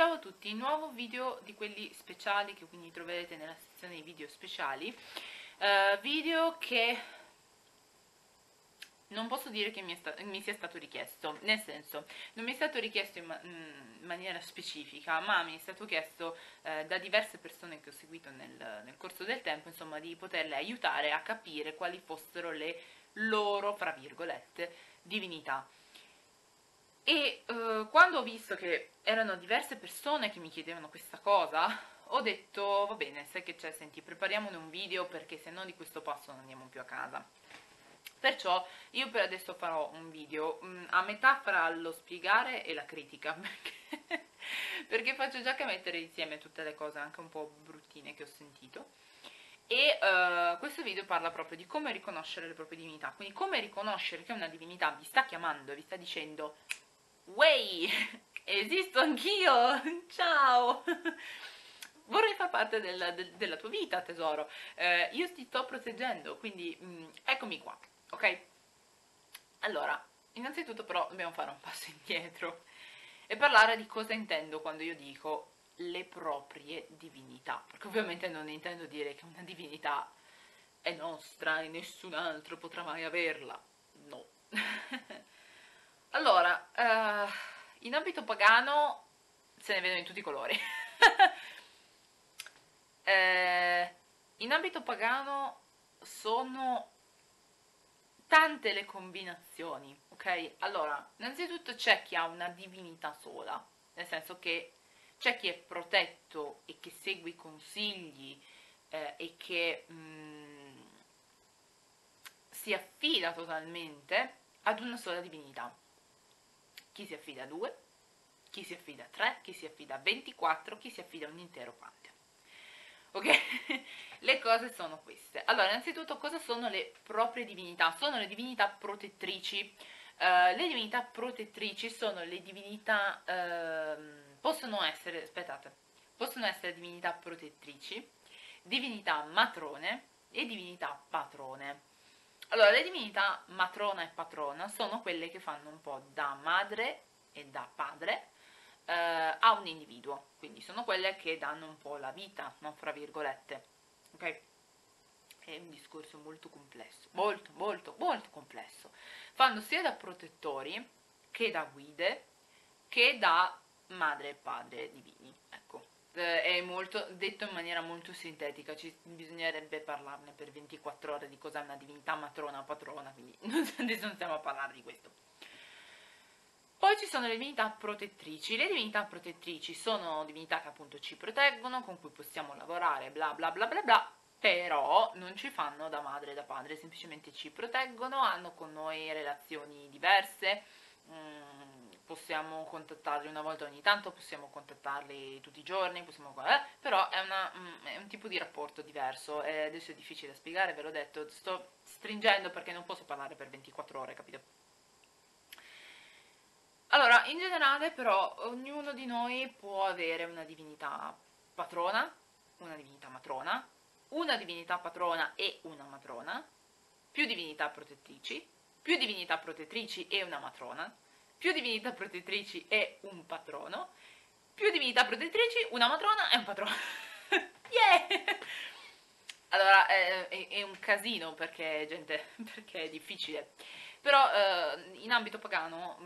Ciao a tutti, nuovo video di quelli speciali che quindi troverete nella sezione dei video speciali, video che non posso dire che mi sia stato richiesto, nel senso non mi è stato richiesto in maniera specifica, ma mi è stato chiesto da diverse persone che ho seguito nel corso del tempo, insomma, di poterle aiutare a capire quali fossero le loro, fra virgolette, divinità. E quando ho visto che erano diverse persone che mi chiedevano questa cosa, ho detto va bene, sai che c'è, senti, prepariamone un video perché se no di questo passo non andiamo più a casa. Perciò io per adesso farò un video a metà fra lo spiegare e la critica, perché faccio già che mettere insieme tutte le cose anche un po' bruttine che ho sentito. E questo video parla proprio di come riconoscere le proprie divinità, quindi come riconoscere che una divinità vi sta chiamando e vi sta dicendo "Wey, esisto anch'io, ciao, vorrei far parte della tua vita, tesoro, io ti sto proteggendo, quindi eccomi qua", ok? Allora, innanzitutto però dobbiamo fare un passo indietro e parlare di cosa intendo quando io dico le proprie divinità, perché ovviamente non intendo dire che una divinità è nostra e nessun altro potrà mai averla, no. Allora, in ambito pagano se ne vedono in tutti i colori. In ambito pagano sono tante le combinazioni, ok? Allora, innanzitutto c'è chi ha una divinità sola, nel senso che c'è chi è protetto e che segue i consigli e che si affida totalmente ad una sola divinità. Chi si affida a 2, chi si affida a 3, chi si affida a 24, chi si affida a un intero pantheon. Ok? Le cose sono queste. Allora, innanzitutto, cosa sono le proprie divinità? Sono le divinità protettrici. Le divinità protettrici sono le divinità... possono essere divinità protettrici, divinità matrone e divinità patrone. Allora, le divinità matrona e patrona sono quelle che fanno un po' da madre e da padre a un individuo, quindi sono quelle che danno un po' la vita, no? Fra virgolette, ok? È un discorso molto complesso, molto, molto, molto complesso. Fanno sia da protettori che da guide che da madre e padre divini, ecco. È molto detto in maniera molto sintetica, bisognerebbe parlarne per 24 ore di cosa è una divinità matrona o patrona, quindi adesso non stiamo a parlare di questo. Poi ci sono le divinità protettrici. Le divinità protettrici sono divinità che appunto ci proteggono, con cui possiamo lavorare, bla bla bla bla bla, però non ci fanno da madre e da padre, semplicemente ci proteggono, hanno con noi relazioni diverse, possiamo contattarli una volta ogni tanto, possiamo contattarli tutti i giorni, possiamo... però è un tipo di rapporto diverso, e adesso è difficile da spiegare, ve l'ho detto, sto stringendo perché non posso parlare per 24 ore, capito? Allora, in generale però ognuno di noi può avere una divinità patrona, una divinità matrona, una divinità patrona e una matrona, più divinità protettrici, più divinità protettrici e una matrona, più divinità protettrici e un patrono, più divinità protettrici, una matrona e un patrono. Yeah! Allora, è un casino perché, gente, perché è difficile. Però in ambito pagano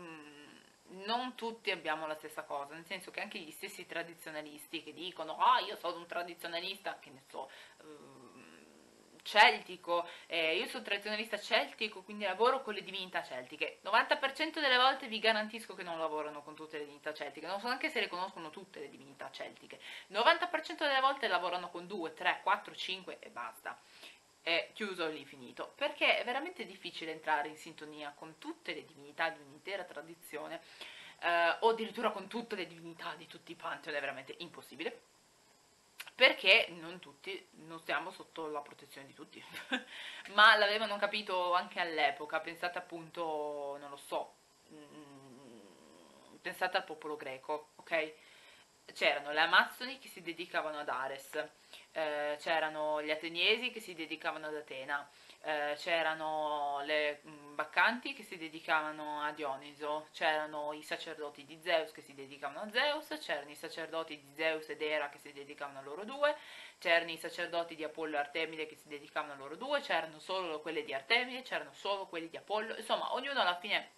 non tutti abbiamo la stessa cosa, nel senso che anche gli stessi tradizionalisti che dicono "Ah, io sono un tradizionalista", che ne so... celtico, io sono tradizionalista celtico, quindi lavoro con le divinità celtiche. 90% delle volte vi garantisco che non lavorano con tutte le divinità celtiche, non so neanche se le conoscono tutte le divinità celtiche. 90% delle volte lavorano con 2, 3, 4, 5 e basta. Chiuso lì, finito, perché è veramente difficile entrare in sintonia con tutte le divinità di un'intera tradizione, o addirittura con tutte le divinità di tutti i pantheon, è veramente impossibile. Perché non tutti, non stiamo sotto la protezione di tutti, ma l'avevano capito anche all'epoca, pensate appunto, non lo so, pensate al popolo greco, ok? C'erano le amazzoni che si dedicavano ad Ares, c'erano gli ateniesi che si dedicavano ad Atena, c'erano le baccanti che si dedicavano a Dioniso, c'erano i sacerdoti di Zeus che si dedicavano a Zeus, c'erano i sacerdoti di Zeus ed Hera che si dedicavano a loro due, c'erano i sacerdoti di Apollo e Artemide che si dedicavano a loro due, c'erano solo quelli di Artemide, c'erano solo quelli di Apollo, insomma ognuno alla fine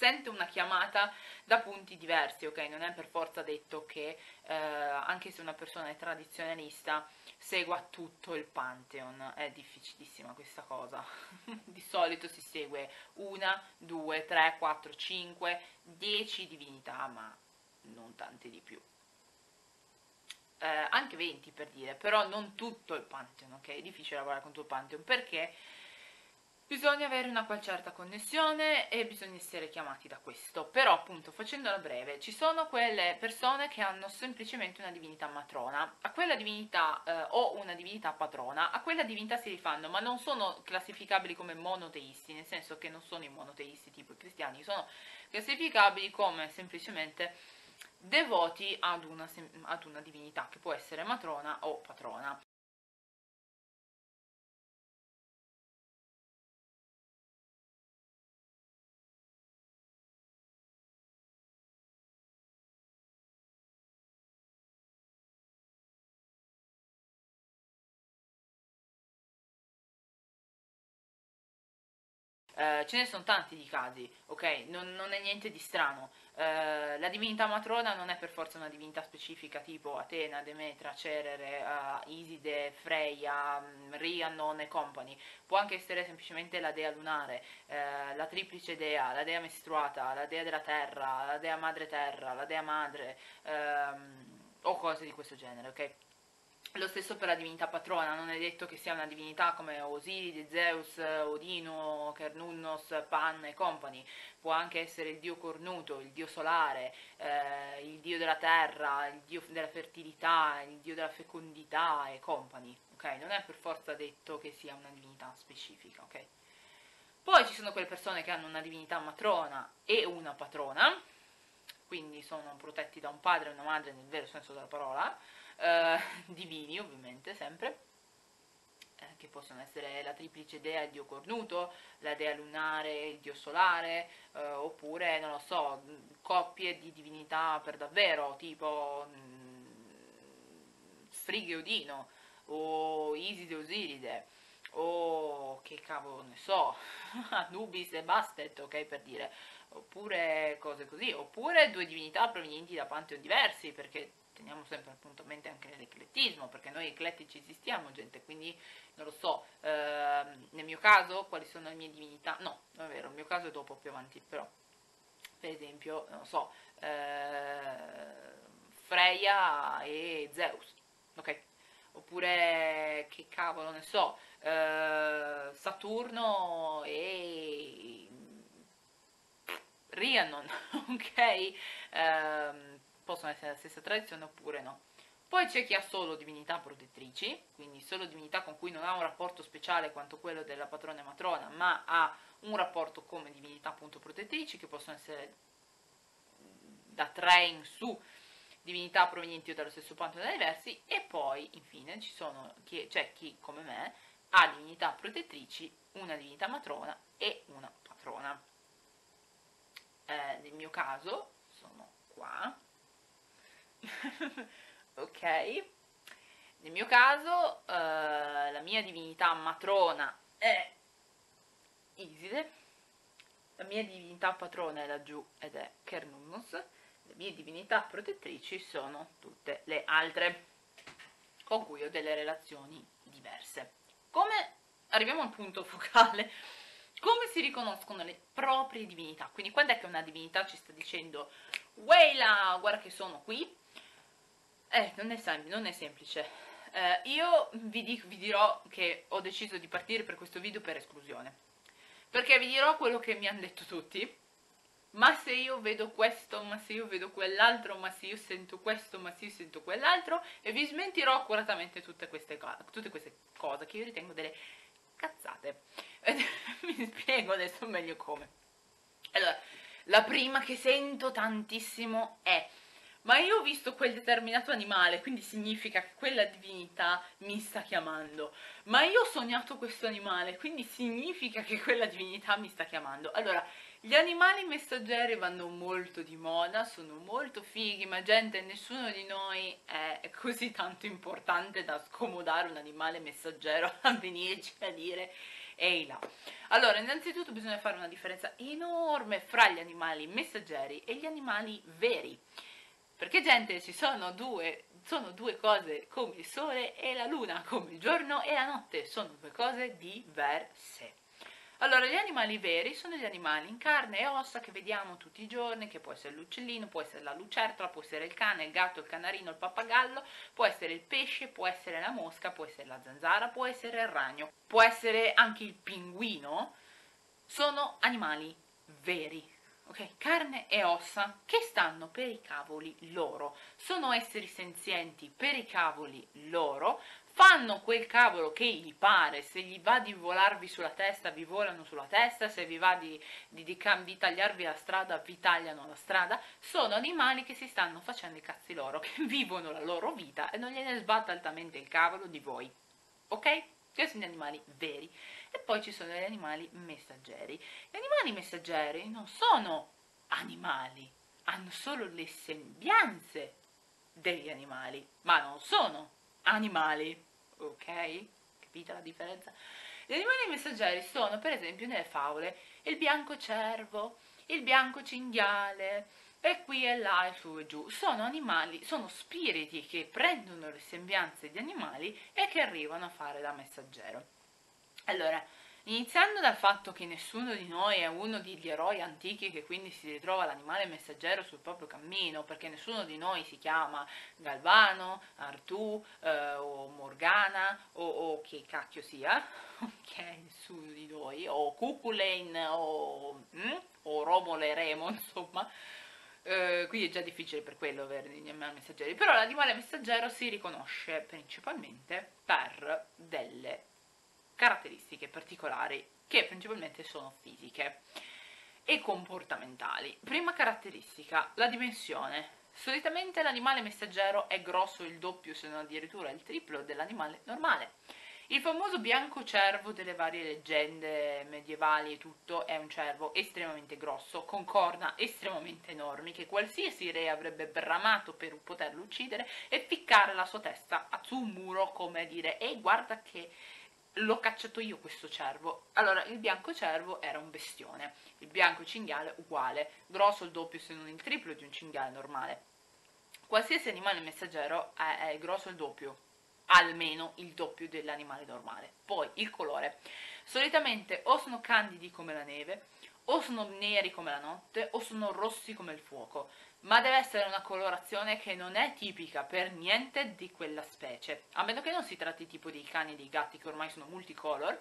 sente una chiamata da punti diversi, ok? Non è per forza detto che anche se una persona è tradizionalista segua tutto il Pantheon, è difficilissima questa cosa. Di solito si segue 1, 2, 3, 4, 5, 10 divinità, ma non tante di più. Anche 20 per dire, però non tutto il Pantheon, ok? È difficile lavorare con tutto il Pantheon perché bisogna avere una certa connessione e bisogna essere chiamati da questo. Però appunto, facendola breve, ci sono quelle persone che hanno semplicemente una divinità matrona, a quella divinità o una divinità patrona, a quella divinità si rifanno, ma non sono classificabili come monoteisti, nel senso che non sono i monoteisti tipo i cristiani, sono classificabili come semplicemente devoti ad una divinità che può essere matrona o patrona. Ce ne sono tanti di casi, ok? Non è niente di strano. La divinità matrona non è per forza una divinità specifica tipo Atena, Demetra, Cerere, Iside, Freya, Rhiannon e compagni. Può anche essere semplicemente la dea lunare, la triplice dea, la dea mestruata, la dea della terra, la dea madre terra, la dea madre, o cose di questo genere, ok? Lo stesso per la divinità patrona, non è detto che sia una divinità come Osiride, Zeus, Odino, Cernunnos, Pan e compagni. Può anche essere il dio cornuto, il dio solare, il dio della terra, il dio della fertilità, il dio della fecondità e compagni. Okay? Non è per forza detto che sia una divinità specifica. Okay? Poi ci sono quelle persone che hanno una divinità matrona e una patrona, quindi sono protetti da un padre e una madre nel vero senso della parola, divini ovviamente sempre, che possono essere la triplice dea, il dio cornuto, la dea lunare, il dio solare, oppure non lo so, coppie di divinità per davvero tipo Frighe Odino o Iside Osiride o che cavolo ne so, Anubis e Bastet, ok, per dire, oppure cose così, oppure due divinità provenienti da pantheon diversi, perché teniamo sempre appunto a mente anche l'eclettismo, perché noi eclettici esistiamo, gente, quindi non lo so, nel mio caso quali sono le mie divinità, no, non è vero, il mio caso è dopo, più avanti, però per esempio, non lo so, Freya e Zeus, ok, oppure che cavolo ne so, Saturno e Rhiannon, ok, possono essere la stessa tradizione oppure no. Poi c'è chi ha solo divinità protettrici, quindi solo divinità con cui non ha un rapporto speciale quanto quello della patrona e matrona, ma ha un rapporto come divinità appunto protettrici, che possono essere da 3 in su divinità provenienti dallo stesso pantheon diversi, e poi infine ci sono chi come me ha divinità protettrici, una divinità matrona e una patrona. Nel mio caso sono qua. Ok, nel mio caso la mia divinità matrona è Iside, la mia divinità patrona è laggiù ed è Cernunnos, le mie divinità protettrici sono tutte le altre con cui ho delle relazioni diverse. Come arriviamo al punto focale? Come si riconoscono le proprie divinità? Quindi quando è che una divinità ci sta dicendo "Weila, guarda che sono qui"? Non è semplice. Io vi dirò che ho deciso di partire per questo video per esclusione, perché vi dirò quello che mi hanno detto tutti, ma se io vedo questo, ma se io vedo quell'altro, ma se io sento questo, ma se io sento quell'altro, e vi smentirò accuratamente tutte queste cose che io ritengo delle cazzate. Vi spiego adesso meglio come. Allora, la prima che sento tantissimo è Ma io ho visto quel determinato animale, quindi significa che quella divinità mi sta chiamando. Ma io ho sognato questo animale, quindi significa che quella divinità mi sta chiamando. Allora, gli animali messaggeri vanno molto di moda, sono molto fighi, ma gente, nessuno di noi è così tanto importante da scomodare un animale messaggero a venirci a dire ehi là. Allora, innanzitutto bisogna fare una differenza enorme fra gli animali messaggeri e gli animali veri. Perché gente, ci sono due cose come il sole e la luna, come il giorno e la notte, sono due cose diverse. Allora, gli animali veri sono gli animali in carne e ossa che vediamo tutti i giorni, che può essere l'uccellino, può essere la lucertola, può essere il cane, il gatto, il canarino, il pappagallo, può essere il pesce, può essere la mosca, può essere la zanzara, può essere il ragno, può essere anche il pinguino. Sono animali veri. Ok, carne e ossa che stanno per i cavoli loro, sono esseri senzienti per i cavoli loro, fanno quel cavolo che gli pare, se gli va di volarvi sulla testa vi volano sulla testa, se vi va di tagliarvi la strada vi tagliano la strada, sono animali che si stanno facendo i cazzi loro, che vivono la loro vita e non gliene sbatta altamente il cavolo di voi, ok? Questi sono gli animali veri. E poi ci sono gli animali messaggeri. Gli animali messaggeri non sono animali, hanno solo le sembianze degli animali, ma non sono animali, ok? Capite la differenza? Gli animali messaggeri sono, per esempio, nelle favole, il bianco cervo, il bianco cinghiale, e qui e là e su e giù. Sono animali, sono spiriti che prendono le sembianze di animali e che arrivano a fare da messaggero. Allora, iniziando dal fatto che nessuno di noi è uno degli eroi antichi che quindi si ritrova l'animale messaggero sul proprio cammino, perché nessuno di noi si chiama Galvano, Artù o Morgana o che cacchio sia, ok, nessuno di noi, o Cuculain o Romolo e Remo, insomma. Quindi è già difficile per quello avere gli animali messaggeri, però l'animale messaggero si riconosce principalmente per delle caratteristiche particolari che principalmente sono fisiche e comportamentali. Prima caratteristica, la dimensione. Solitamente l'animale messaggero è grosso il doppio, se non addirittura il triplo dell'animale normale. Il famoso bianco cervo delle varie leggende medievali e tutto è un cervo estremamente grosso, con corna estremamente enormi, che qualsiasi re avrebbe bramato per poterlo uccidere e ficcare la sua testa su un muro, come dire, e guarda che l'ho cacciato io questo cervo. Allora, il bianco cervo era un bestione, il bianco cinghiale uguale, grosso il doppio se non il triplo di un cinghiale normale. Qualsiasi animale messaggero è grosso il doppio, almeno il doppio dell'animale normale. Poi il colore, solitamente o sono candidi come la neve, o sono neri come la notte, o sono rossi come il fuoco, ma deve essere una colorazione che non è tipica per niente di quella specie, a meno che non si tratti tipo dei cani e dei gatti che ormai sono multicolor,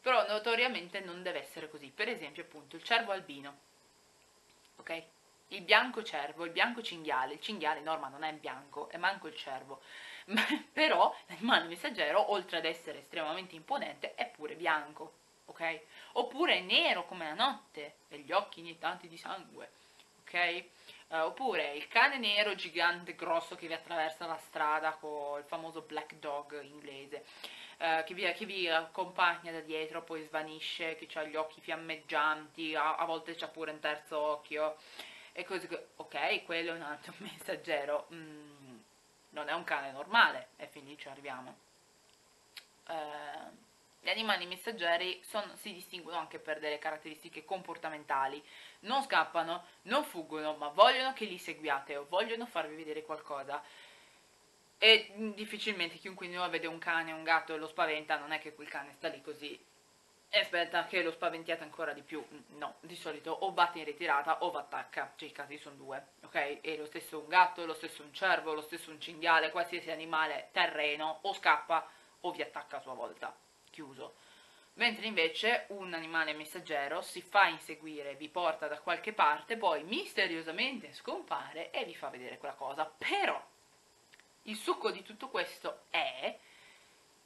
però notoriamente non deve essere così. Per esempio, appunto, il cervo albino, ok? Il bianco cervo, il bianco cinghiale, il cinghiale no, ma non è bianco, è manco il cervo, ma, però l'animale messaggero, oltre ad essere estremamente imponente, è pure bianco, ok? Oppure è nero come la notte, e gli occhi iniettati di sangue, ok? Oppure il cane nero gigante grosso che vi attraversa la strada con il famoso black dog inglese, che vi accompagna da dietro, poi svanisce, che ha gli occhi fiammeggianti, a volte c'ha pure un terzo occhio, e così, ok, quello è un altro messaggero, non è un cane normale, e fin lì ci arriviamo. Gli animali messaggeri si distinguono anche per delle caratteristiche comportamentali, non scappano, non fuggono, ma vogliono che li seguiate o vogliono farvi vedere qualcosa. E difficilmente chiunque di noi vede un cane, un gatto e lo spaventa, non è che quel cane sta lì così e aspetta che lo spaventiate ancora di più, no, di solito o batte in ritirata o v'attacca, cioè i casi sono due, ok? E lo stesso un gatto, lo stesso un cervo, lo stesso un cinghiale, qualsiasi animale terreno o scappa o vi attacca a sua volta, chiuso. Mentre invece un animale messaggero si fa inseguire, vi porta da qualche parte, poi misteriosamente scompare e vi fa vedere quella cosa. Però il succo di tutto questo è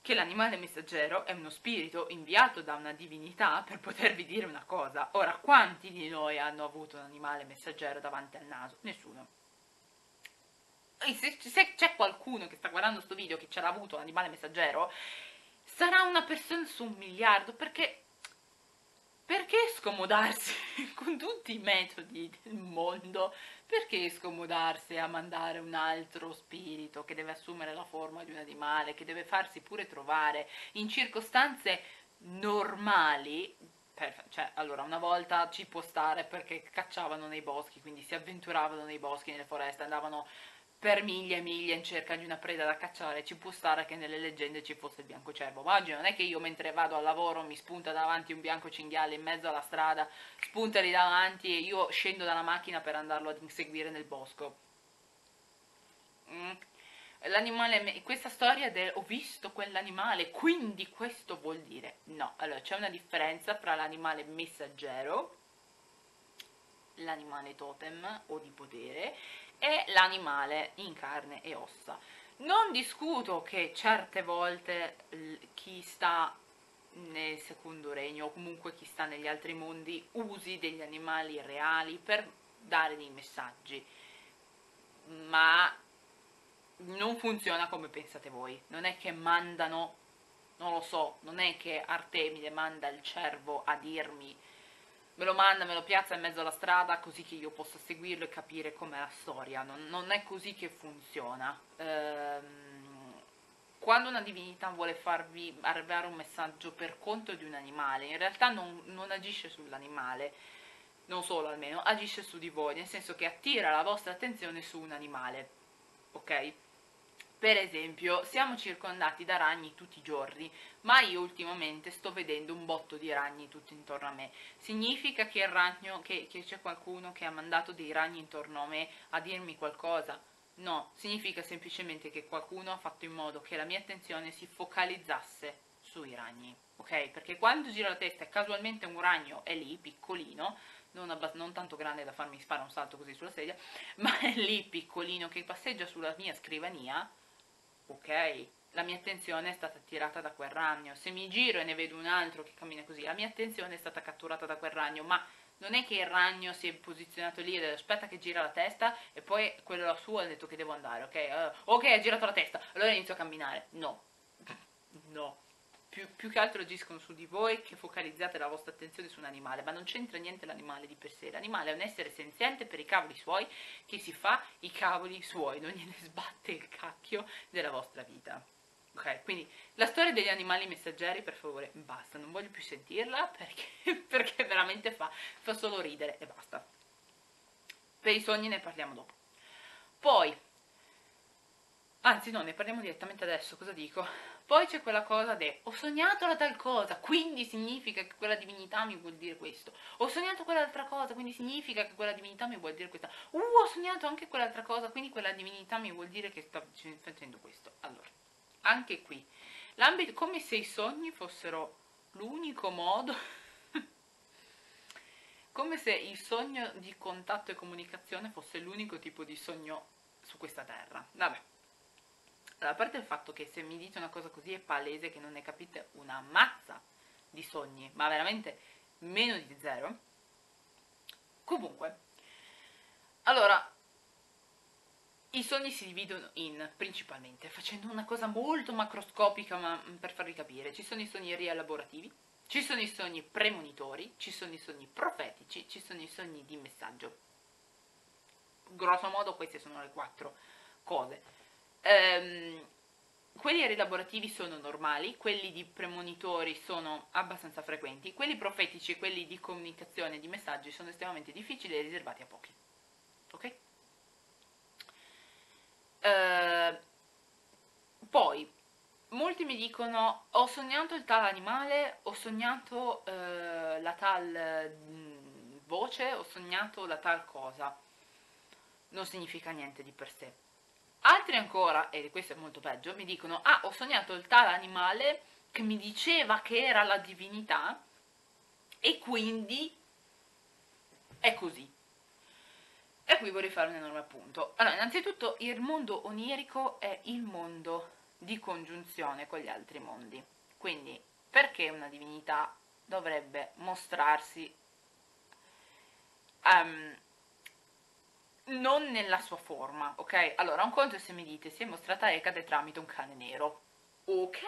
che l'animale messaggero è uno spirito inviato da una divinità per potervi dire una cosa. Ora, quanti di noi hanno avuto un animale messaggero davanti al naso? Nessuno. se c'è qualcuno che sta guardando sto video che ce l'ha avuto l'animale messaggero, sarà una persona su 1 miliardo, perché scomodarsi con tutti i metodi del mondo? Perché scomodarsi a mandare un altro spirito che deve assumere la forma di un animale, che deve farsi pure trovare in circostanze normali? Cioè, allora, una volta ci può stare perché cacciavano nei boschi, quindi si avventuravano nei boschi, nelle foreste, andavano per miglia e miglia in cerca di una preda da cacciare, ci può stare che nelle leggende ci fosse il biancocervo, ma oggi non è che io mentre vado al lavoro mi spunta davanti un bianco cinghiale in mezzo alla strada, spuntali davanti e io scendo dalla macchina per andarlo ad inseguire nel bosco. L'animale, questa storia del ho visto quell'animale, quindi questo vuol dire no. Allora, c'è una differenza tra l'animale messaggero, l'animale totem o di potere, e l'animale in carne e ossa. Non discuto che certe volte chi sta nel secondo regno, o comunque chi sta negli altri mondi, usi degli animali reali per dare dei messaggi, ma non funziona come pensate voi. Non è che mandano, non lo so, non è che Artemide manda il cervo a dirmi, me lo manda, me lo piazza in mezzo alla strada così che io possa seguirlo e capire com'è la storia. Non è così che funziona. Quando una divinità vuole farvi arrivare un messaggio per conto di un animale, in realtà non agisce sull'animale, non solo almeno, agisce su di voi, nel senso che attira la vostra attenzione su un animale, ok? Per esempio, siamo circondati da ragni tutti i giorni, ma io ultimamente sto vedendo un botto di ragni tutti intorno a me. Significa che c'è qualcuno che ha mandato dei ragni intorno a me a dirmi qualcosa? No, significa semplicemente che qualcuno ha fatto in modo che la mia attenzione si focalizzasse sui ragni, ok? Perché quando giro la testa e casualmente un ragno è lì, piccolino, non tanto grande da farmi fare un salto così sulla sedia, ma è lì piccolino che passeggia sulla mia scrivania, ok, la mia attenzione è stata attirata da quel ragno. Se mi giro e ne vedo un altro che cammina così, la mia attenzione è stata catturata da quel ragno, ma non è che il ragno si è posizionato lì ed aspetta che gira la testa e poi quello suo ha detto che devo andare, ok, ok, ha girato la testa, allora inizio a camminare. No, no. Più che altro agiscono su di voi, che focalizzate la vostra attenzione su un animale, ma non c'entra niente l'animale di per sé. L'animale è un essere senziente per i cavoli suoi, che si fa i cavoli suoi, non gliene sbatte il cacchio della vostra vita. Ok, quindi la storia degli animali messaggeri, per favore, basta, non voglio più sentirla perché veramente fa solo ridere e basta. Per i sogni ne parliamo dopo. Poi, anzi no, ne parliamo direttamente adesso, cosa dico? Poi c'è quella cosa di ho sognato la tal cosa, quindi significa che quella divinità mi vuol dire questo. Ho sognato quell'altra cosa, quindi significa che quella divinità mi vuol dire questa. Ho sognato anche quell'altra cosa, quindi quella divinità mi vuol dire che sta facendo questo. Allora, anche qui, l'ambito, come se i sogni fossero l'unico modo, come se il sogno di contatto e comunicazione fosse l'unico tipo di sogno su questa terra. Vabbè. A parte il fatto che se mi dite una cosa così è palese che non ne capite una mazza di sogni, ma veramente meno di zero. Comunque, allora, i sogni si dividono in, principalmente, facendo una cosa molto macroscopica, ma per farvi capire, ci sono i sogni rielaborativi, ci sono i sogni premonitori, ci sono i sogni profetici, ci sono i sogni di messaggio. Grosso modo queste sono le 4 cose. Quelli rielaborativi sono normali, quelli di premonitori sono abbastanza frequenti, quelli profetici e quelli di comunicazione e di messaggi sono estremamente difficili e riservati a pochi, ok? Poi molti mi dicono ho sognato il tal animale, ho sognato la tal voce, ho sognato la tal cosa. Non significa niente di per sé. Altri ancora, e questo è molto peggio, mi dicono ah, ho sognato il tal animale che mi diceva che era la divinità e quindi è così. E qui vorrei fare un enorme appunto. Allora, innanzitutto il mondo onirico è il mondo di congiunzione con gli altri mondi, quindi perché una divinità dovrebbe mostrarsi non nella sua forma, ok? Allora, un conto è se mi dite si è mostrata a Ecate tramite un cane nero, ok,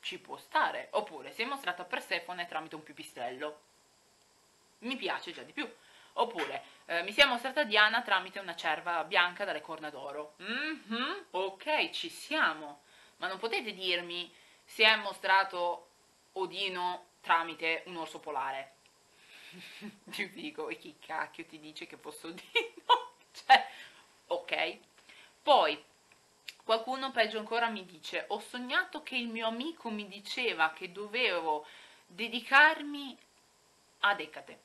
ci può stare, oppure si è mostrata a Persefone tramite un pipistrello, mi piace già di più, oppure mi si è mostrata a Diana tramite una cerva bianca dalle corna d'oro, ok, ci siamo, ma non potete dirmi si è mostrato Odino tramite un orso polare. Ti dico, e chi cacchio ti dice che posso dire no? Cioè, ok. Poi, qualcuno peggio ancora mi dice, ho sognato che il mio amico mi diceva che dovevo dedicarmi ad Ecate.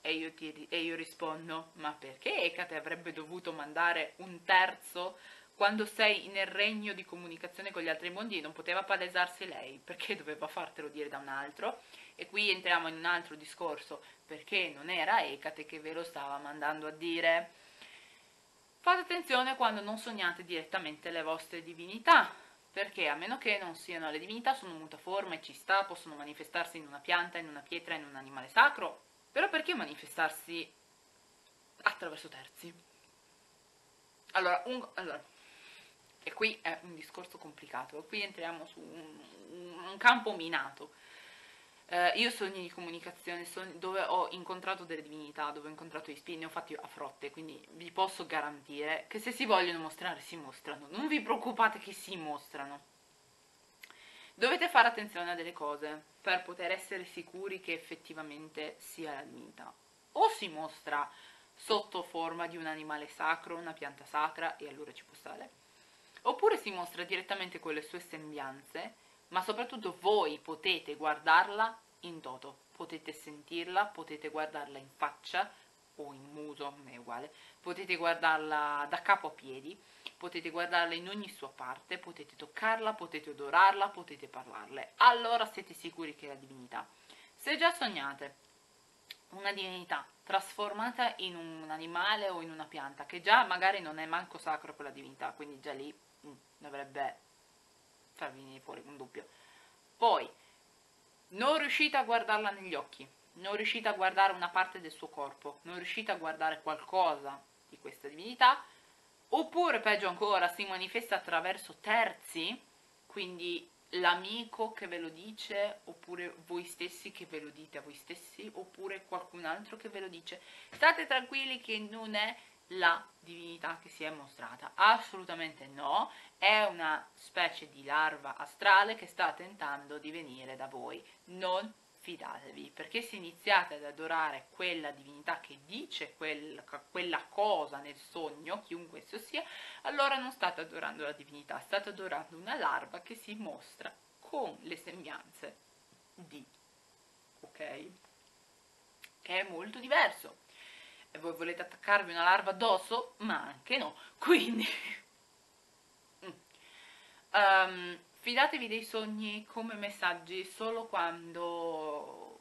E io rispondo, ma perché Ecate avrebbe dovuto mandare un terzo quando sei nel regno di comunicazione con gli altri mondi e non poteva palesarsi lei? Perché doveva fartelo dire da un altro? E qui entriamo in un altro discorso, perché non era Ecate che ve lo stava mandando a dire. Fate attenzione quando non sognate direttamente le vostre divinità, perché a meno che non siano le divinità, sono mutaforme e ci sta, possono manifestarsi in una pianta, in una pietra, in un animale sacro, però perché manifestarsi attraverso terzi? Allora, e qui è un discorso complicato, qui entriamo su un campo minato. Io sogni di comunicazione, dove ho incontrato delle divinità, dove ho incontrato gli spiriti, ne ho fatti a frotte, quindi vi posso garantire che se si vogliono mostrare si mostrano, non vi preoccupate che si mostrano. Dovete fare attenzione a delle cose per poter essere sicuri che effettivamente sia la divinità. O si mostra sotto forma di un animale sacro, una pianta sacra, e allora ci può stare, oppure si mostra direttamente con le sue sembianze, ma soprattutto voi potete guardarla in toto, potete sentirla, potete guardarla in faccia o in muso, è uguale, potete guardarla da capo a piedi, potete guardarla in ogni sua parte, potete toccarla, potete odorarla, potete parlarle. Allora siete sicuri che è la divinità. Se già sognate una divinità trasformata in un animale o in una pianta, che già magari non è manco sacro quella divinità, quindi già lì dovrebbe venire fuori un dubbio. Poi non riuscite a guardarla negli occhi, non riuscite a guardare una parte del suo corpo, non riuscite a guardare qualcosa di questa divinità, oppure peggio ancora si manifesta attraverso terzi, quindi l'amico che ve lo dice, oppure voi stessi che ve lo dite a voi stessi, oppure qualcun altro che ve lo dice. State tranquilli che non è la divinità che si è mostrata, assolutamente no, è una specie di larva astrale che sta tentando di venire da voi. Non fidatevi, perché se iniziate ad adorare quella divinità che dice quella cosa nel sogno, chiunque esso sia, allora non state adorando la divinità, state adorando una larva che si mostra con le sembianze di, ok? Che è molto diverso. E voi volete attaccarvi una larva addosso? Ma anche no, quindi fidatevi dei sogni come messaggi solo quando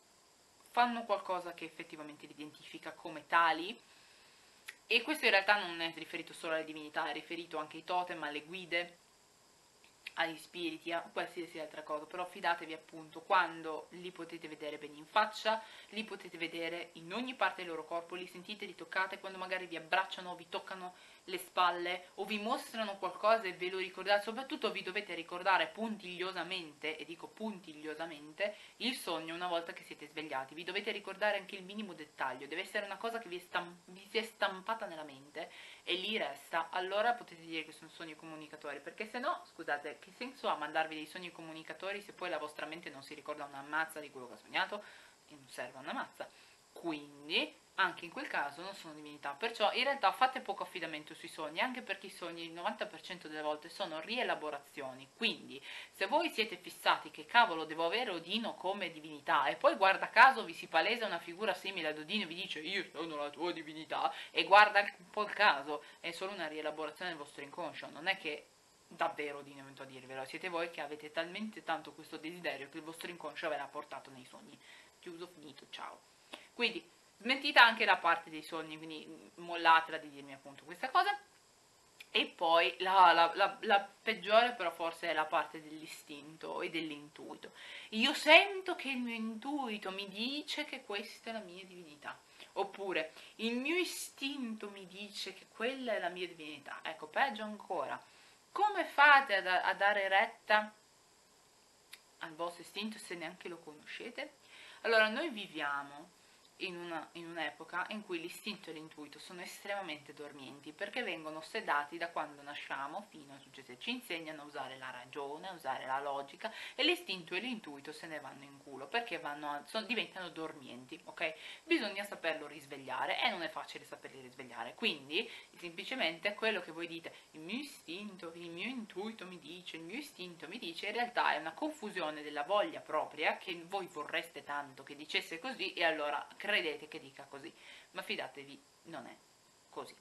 fanno qualcosa che effettivamente li identifica come tali, e questo in realtà non è riferito solo alle divinità, è riferito anche ai totem, alle guide, agli spiriti, a qualsiasi altra cosa, però fidatevi appunto quando li potete vedere bene in faccia, li potete vedere in ogni parte del loro corpo, li sentite, li toccate, quando magari vi abbracciano, vi toccano le spalle o vi mostrano qualcosa e ve lo ricordate, soprattutto vi dovete ricordare puntigliosamente, e dico puntigliosamente, il sogno una volta che siete svegliati, vi dovete ricordare anche il minimo dettaglio, deve essere una cosa che vi si è stampata nella mente e lì resta, allora potete dire che sono sogni comunicatori, perché se no, scusate, che senso ha mandarvi dei sogni comunicatori se poi la vostra mente non si ricorda una mazza di quello che ha sognato e non serve una mazza? Quindi anche in quel caso non sono divinità, perciò in realtà fate poco affidamento sui sogni, anche perché i sogni il 90% delle volte sono rielaborazioni, quindi se voi siete fissati che cavolo devo avere Odino come divinità e poi guarda caso vi si palesa una figura simile ad Odino e vi dice io sono la tua divinità, e guarda un po' il caso, è solo una rielaborazione del vostro inconscio, non è che davvero Odino è venuto a dirvelo, siete voi che avete talmente tanto questo desiderio che il vostro inconscio ve l'ha portato nei sogni. Chiuso, finito, ciao. Quindi smentita anche la parte dei sogni, quindi mollatela di dirmi appunto questa cosa. E poi la peggiore però forse è la parte dell'istinto e dell'intuito. Io sento che il mio intuito mi dice che questa è la mia divinità. oppure il mio istinto mi dice che quella è la mia divinità. Ecco, peggio ancora, come fate a dare retta al vostro istinto se neanche lo conoscete? Allora, noi viviamo in un'epoca in cui l'istinto e l'intuito sono estremamente dormienti, perché vengono sedati da quando nasciamo fino a successo. Ci insegnano a usare la ragione, a usare la logica, e l'istinto e l'intuito se ne vanno in culo perché diventano dormienti, ok? Bisogna saperlo risvegliare e non è facile saperli risvegliare. Quindi semplicemente quello che voi dite, il mio istinto, il mio intuito mi dice, il mio istinto mi dice, in realtà è una confusione della voglia propria che voi vorreste tanto che dicesse così, e allora credete che dica così, ma fidatevi, non è così.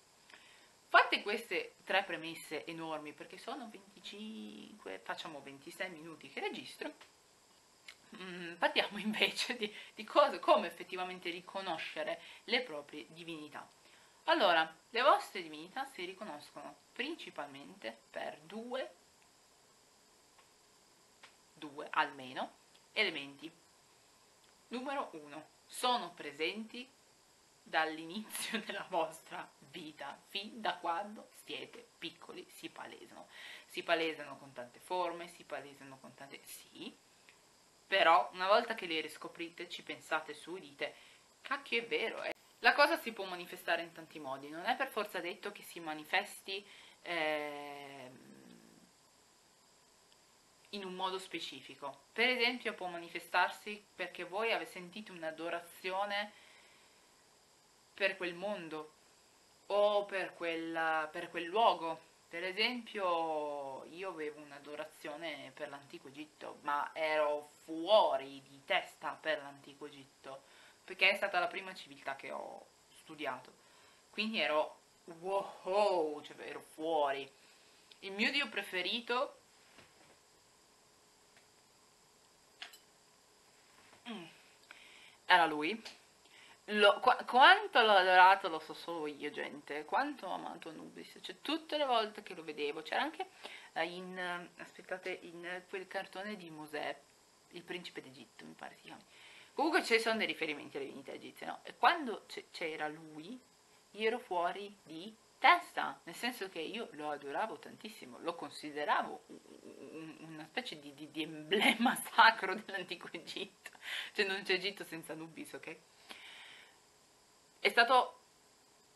Fatte queste tre premesse enormi, perché sono 25, facciamo 26 minuti che registro, parliamo invece di cosa, come effettivamente riconoscere le proprie divinità. Allora, le vostre divinità si riconoscono principalmente per due almeno elementi. Numero 1. Sono presenti dall'inizio della vostra vita, fin da quando siete piccoli, si palesano con tante forme, si palesano con tante... sì, però una volta che le riscoprite ci pensate su e dite, cacchio è vero, eh. La cosa si può manifestare in tanti modi, non è per forza detto che si manifesti in un modo specifico. Per esempio può manifestarsi perché voi avete sentito un'adorazione per quel mondo o per quel luogo. Per esempio io avevo un'adorazione per l'antico Egitto, ma ero fuori di testa per l'antico Egitto, perché è stata la prima civiltà che ho studiato, quindi ero wow, cioè ero fuori. Il mio dio preferito era lui. Quanto l'ho adorato lo so solo io, gente, quanto ho amato Anubis, cioè tutte le volte che lo vedevo. C'era anche in quel cartone di Mosè, il principe d'Egitto mi pare si chiami, comunque ci sono dei riferimenti alle divinità egizie, no? E quando c'era lui io ero fuori di testa, nel senso che io lo adoravo tantissimo, lo consideravo una specie di emblema sacro dell'antico Egitto, cioè non c'è Egitto senza Anubis, ok? È stato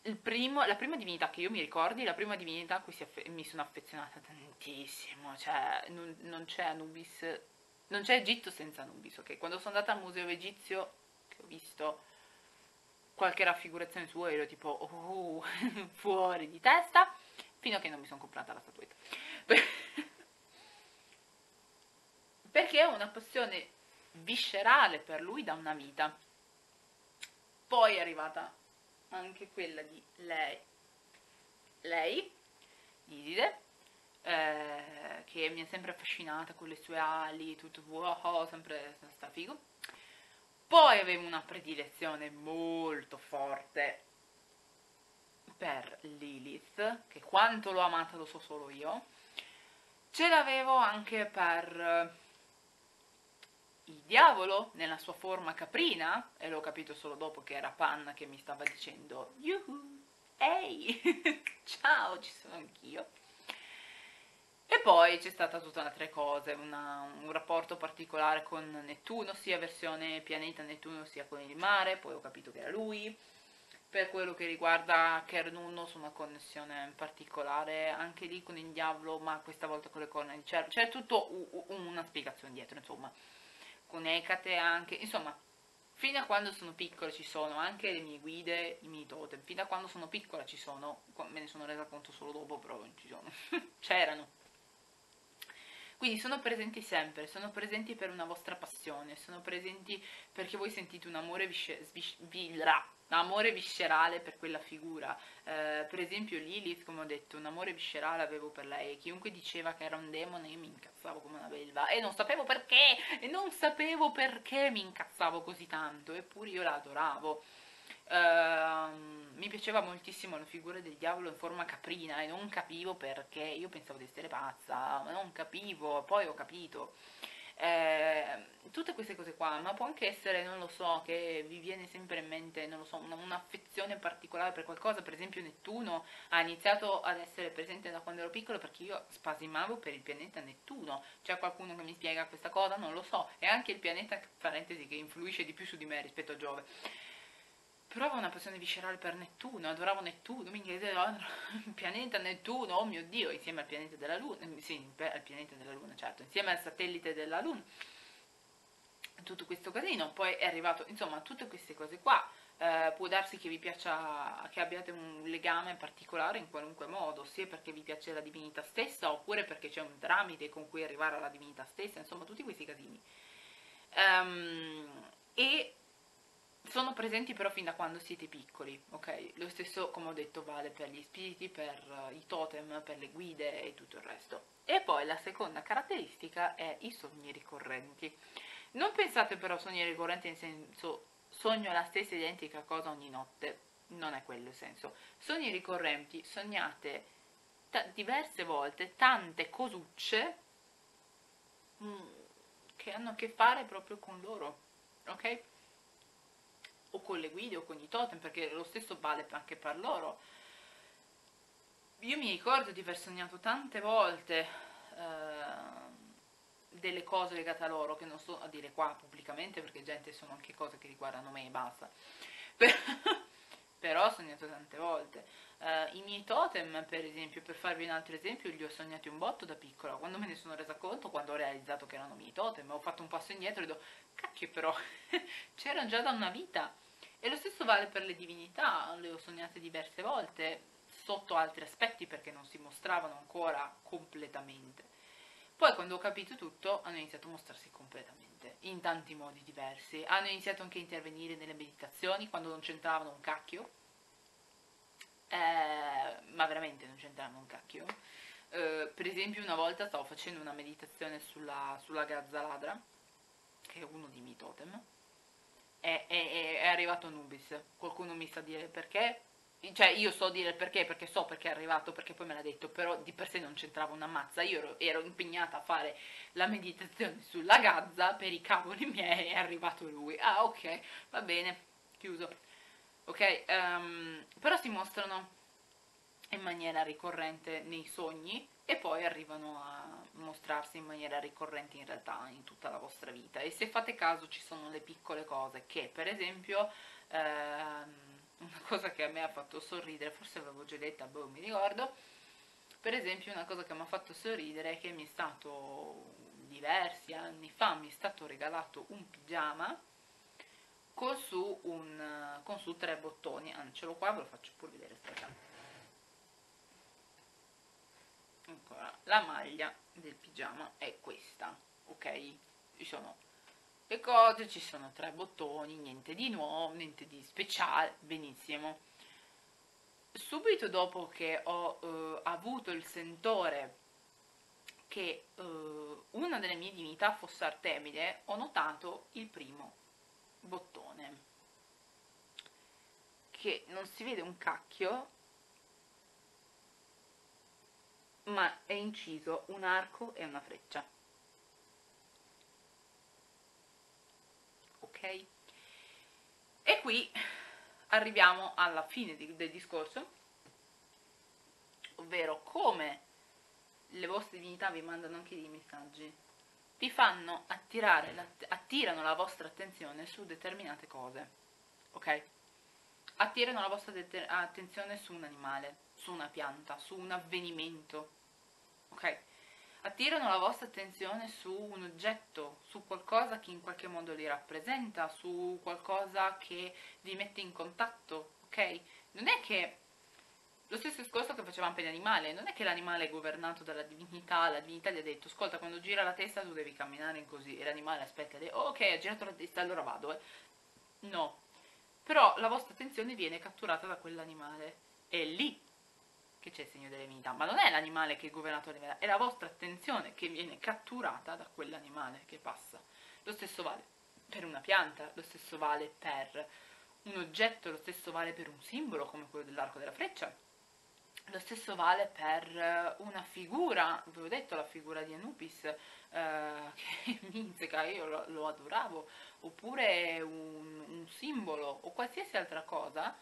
la prima divinità che io mi ricordi, la prima divinità a cui mi sono affezionata tantissimo, cioè non c'è Anubis, non c'è Egitto senza Anubis, ok? Quando sono andata al museo egizio, che ho visto qualche raffigurazione sua, ero tipo fuori di testa, fino a che non mi sono comprata la statuetta. Perché ho una passione viscerale per lui da una vita. Poi è arrivata anche quella di lei, Iside, che mi ha sempre affascinata con le sue ali, tutto wow, sempre strafigo. Poi avevo una predilezione molto forte per Lilith, che quanto l'ho amata lo so solo io. Ce l'avevo anche per il diavolo nella sua forma caprina, e l'ho capito solo dopo che era Pan che mi stava dicendo yuhu, ehi, ciao, ci sono anch'io. E poi c'è stata tutta un'altra cosa, un rapporto particolare con Nettuno, sia versione pianeta Nettuno sia con il mare, poi ho capito che era lui. Per quello che riguarda Cernunnos, una connessione particolare anche lì con il diavolo, ma questa volta con le corna di cervo, c'è tutto una spiegazione dietro, insomma. Con Ecate anche, insomma, fino a quando sono piccola ci sono anche le mie guide, i miei totem, fino a quando sono piccola ci sono, me ne sono resa conto solo dopo, però ci sono, c'erano. Quindi sono presenti sempre, sono presenti per una vostra passione, sono presenti perché voi sentite un amore viscerale per quella figura. Per esempio Lilith, come ho detto, un amore viscerale avevo per lei, chiunque diceva che era un demone io mi incazzavo come una belva e non sapevo perché, mi incazzavo così tanto, eppure io la adoravo. Mi piaceva moltissimo la figura del diavolo in forma caprina e non capivo perché, io pensavo di essere pazza, ma non capivo, poi ho capito. tutte queste cose qua, ma può anche essere, non lo so, che vi viene sempre in mente, non lo so, un'affezione particolare per qualcosa. Per esempio Nettuno ha iniziato ad essere presente da quando ero piccolo, perché io spasimavo per il pianeta Nettuno. C'è qualcuno che mi spiega questa cosa? Non lo so. È anche il pianeta, parentesi, che influisce di più su di me rispetto a Giove. Però avevo una passione viscerale per Nettuno, adoravo Nettuno, mi chiedevo, il pianeta Nettuno, oh mio Dio, insieme al pianeta della Luna, sì, al pianeta della Luna, certo, insieme al satellite della Luna, tutto questo casino. Poi è arrivato, insomma, tutte queste cose qua, può darsi che vi piaccia, che abbiate un legame particolare in qualunque modo, sia perché vi piace la divinità stessa, oppure perché c'è un tramite con cui arrivare alla divinità stessa, insomma, tutti questi casini. E sono presenti però fin da quando siete piccoli, ok? Lo stesso, come ho detto, vale per gli spiriti, per i totem, per le guide e tutto il resto. E poi la seconda caratteristica è i sogni ricorrenti. Non pensate però a sogni ricorrenti nel senso sogno la stessa identica cosa ogni notte, non è quello il senso. Sogni ricorrenti, sognate diverse volte tante cosucce che hanno a che fare proprio con loro, ok? O con le guide o con i totem, perché lo stesso vale anche per loro. Io mi ricordo di aver sognato tante volte delle cose legate a loro, che non sto a dire qua pubblicamente, perché gente sono anche cose che riguardano me e basta. Però ho sognato tante volte. I miei totem, per esempio, per farvi un altro esempio, li ho sognati un botto da piccola. Quando me ne sono resa conto, quando ho realizzato che erano miei totem, ho fatto un passo indietro e dico, cacchio però, c'erano già da una vita. E lo stesso vale per le divinità, le ho sognate diverse volte, sotto altri aspetti, perché non si mostravano ancora completamente. Poi quando ho capito tutto, hanno iniziato a mostrarsi completamente, in tanti modi diversi. Hanno iniziato anche a intervenire nelle meditazioni, quando non c'entravano un cacchio. Ma veramente non c'entravano un cacchio. Per esempio una volta stavo facendo una meditazione sulla gazzaladra, che è uno dei miei totem, è arrivato Anubis. Qualcuno mi sa dire perché? Cioè io so dire perché, perché so perché è arrivato, perché poi me l'ha detto, però di per sé non c'entrava una mazza. Io ero impegnata a fare la meditazione sulla gazza, per i cavoli miei è arrivato lui. Ah ok, va bene, chiuso. Ok, però si mostrano in maniera ricorrente nei sogni, e poi arrivano a mostrarsi in maniera ricorrente in realtà in tutta la vostra vita. E se fate caso ci sono le piccole cose che, per esempio, una cosa che a me ha fatto sorridere, forse avevo già detta, boh, mi ricordo, per esempio una cosa che mi ha fatto sorridere è che mi è stato, diversi anni fa, mi è stato regalato un pigiama con su tre bottoni, anzi ce l'ho qua, ve lo faccio pure vedere, aspetta. Ancora, la maglia del pigiama è questa, ok? Ci sono le cose, ci sono tre bottoni, niente di nuovo, niente di speciale, benissimo. Subito dopo che ho avuto il sentore che una delle mie divinità fosse Artemide, ho notato il primo bottone, che non si vede un cacchio, ma è inciso un arco e una freccia, ok? E qui arriviamo alla fine del discorso, ovvero come le vostre divinità vi mandano anche dei messaggi, vi fanno attirano la vostra attenzione su determinate cose, ok? Attirano la vostra attenzione su un animale, su una pianta, su un avvenimento, ok? Attirano la vostra attenzione su un oggetto, su qualcosa che in qualche modo li rappresenta, su qualcosa che vi mette in contatto, ok? Non è che, lo stesso discorso che facevamo per l'animale, non è che l'animale è governato dalla divinità, la divinità gli ha detto, ascolta, quando gira la testa tu devi camminare in così, e l'animale aspetta, ok, ha girato la testa, allora vado, no. Però la vostra attenzione viene catturata da quell'animale, è lì che c'è il segno delle divinità, ma non è l'animale che è governato dalla divinità, è la vostra attenzione che viene catturata da quell'animale che passa. Lo stesso vale per una pianta, lo stesso vale per un oggetto, lo stesso vale per un simbolo come quello dell'arco della freccia, Lo stesso vale per una figura, vi ho detto la figura di Anubis, che mizzica, io lo adoravo, oppure un simbolo o qualsiasi altra cosa.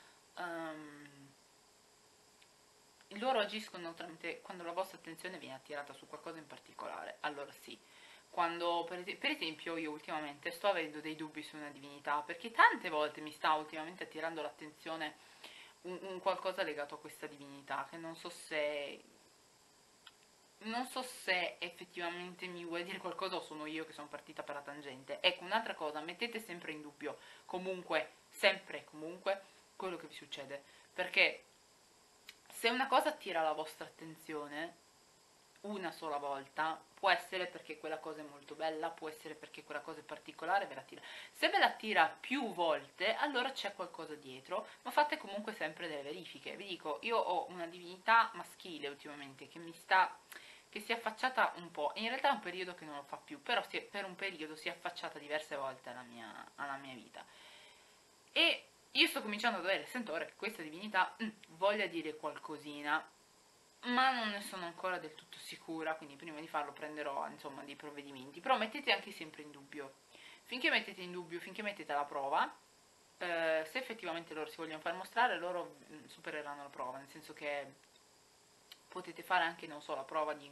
Loro agiscono tramite, quando la vostra attenzione viene attirata su qualcosa in particolare, allora sì. Quando, per esempio, io ultimamente sto avendo dei dubbi su una divinità, perché tante volte mi sta ultimamente attirando l'attenzione un qualcosa legato a questa divinità, che non so se effettivamente mi vuole dire qualcosa o sono io che sono partita per la tangente. Ecco, un'altra cosa, mettete sempre in dubbio, comunque, sempre e comunque, quello che vi succede, perché se una cosa attira la vostra attenzione una sola volta, può essere perché quella cosa è molto bella, può essere perché quella cosa è particolare, ve la attira. Se ve la attira più volte, allora c'è qualcosa dietro, ma fate comunque sempre delle verifiche. Vi dico, io ho una divinità maschile ultimamente che si è affacciata un po', in realtà è un periodo che non lo fa più, però per un periodo si è affacciata diverse volte alla mia vita, e io sto cominciando ad avere il sentore che questa divinità voglia dire qualcosina, ma non ne sono ancora del tutto sicura, quindi prima di farlo prenderò, insomma, dei provvedimenti. Però mettete anche sempre in dubbio, finché mettete alla prova, se effettivamente loro si vogliono far mostrare, loro supereranno la prova, nel senso che potete fare anche, non so, la prova di,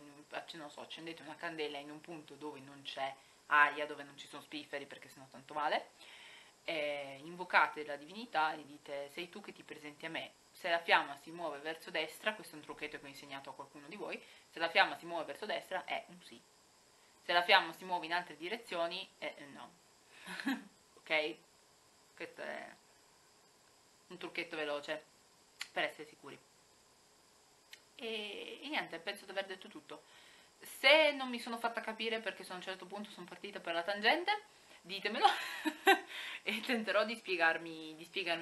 non so, accendete una candela in un punto dove non c'è aria, dove non ci sono spifferi, perché sennò tanto vale, invocate la divinità e dite: sei tu che ti presenti a me. Se la fiamma si muove verso destra, questo è un trucchetto che ho insegnato a qualcuno di voi, se la fiamma si muove verso destra è un sì, se la fiamma si muove in altre direzioni è un no. Ok? Questo è un trucchetto veloce per essere sicuri. E niente, penso di aver detto tutto. Se non mi sono fatta capire perché a un certo punto sono partita per la tangente, ditemelo e tenterò di spiegarmi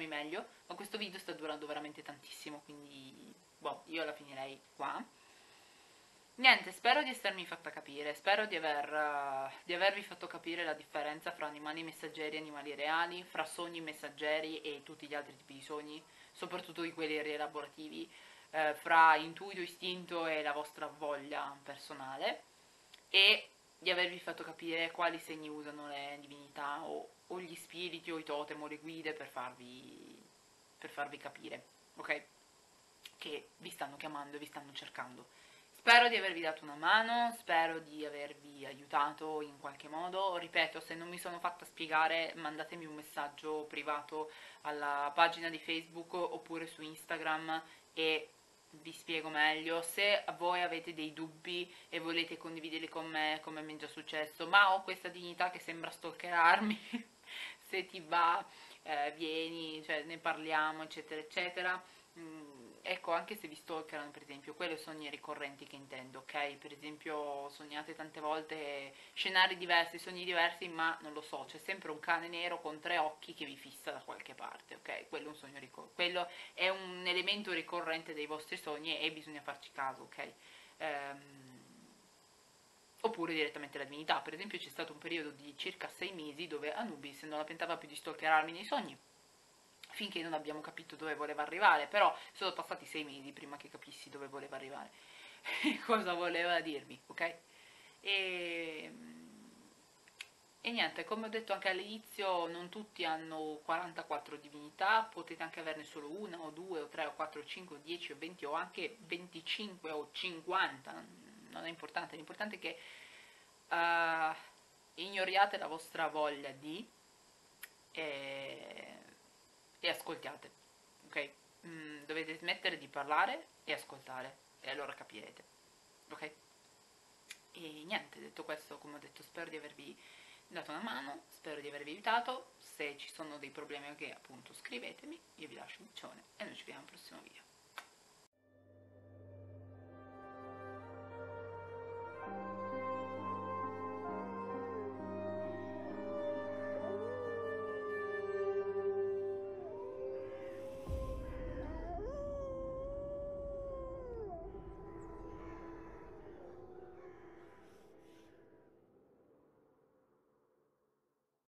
meglio, ma questo video sta durando veramente tantissimo, quindi boh, io la finirei qua. Niente, spero di essermi fatta capire, spero di avervi fatto capire la differenza fra animali messaggeri e animali reali, fra sogni messaggeri e tutti gli altri tipi di sogni, soprattutto di quelli rielaborativi, fra intuito, istinto e la vostra voglia personale, e di avervi fatto capire quali segni usano le divinità o gli spiriti o i totem o le guide per farvi capire, ok? Che vi stanno chiamando e vi stanno cercando. Spero di avervi dato una mano, spero di avervi aiutato in qualche modo. Ripeto, se non mi sono fatta spiegare, mandatemi un messaggio privato alla pagina di Facebook oppure su Instagram e vi spiego meglio. Se voi avete dei dubbi e volete condividerli con me, come mi è già successo, ma ho questa divinità che sembra stalkerarmi, se ti va vieni, cioè ne parliamo, eccetera eccetera, ecco, anche se vi stalkerano, per esempio, quelli sono i ricorrenti che intendo, ok? Per esempio, sognate tante volte scenari diversi, sogni diversi, ma non lo so, c'è sempre un cane nero con tre occhi che vi fissa da qualche parte, ok? Quello è un sogno ricorrente, quello è un elemento ricorrente dei vostri sogni e bisogna farci caso, ok? Oppure direttamente la divinità. Per esempio, c'è stato un periodo di circa 6 mesi dove Anubis non la pentava più di stalkerarmi nei sogni, finché non abbiamo capito dove voleva arrivare, però sono passati 6 mesi prima che capissi dove voleva arrivare e cosa voleva dirmi, ok? E niente, come ho detto anche all'inizio, non tutti hanno 44 divinità, potete anche averne solo 1 o 2 o 3 o 4 o 5 o 10 o 20 o anche 25 o 50, non è importante, l'importante è che ignoriate la vostra voglia di... e ascoltiate, ok? Dovete smettere di parlare e ascoltare, e allora capirete, ok? E niente, detto questo, come ho detto, spero di avervi dato una mano, spero di avervi aiutato. Se ci sono dei problemi, che appunto, scrivetemi. Io vi lascio un bacione e noi ci vediamo al prossimo video.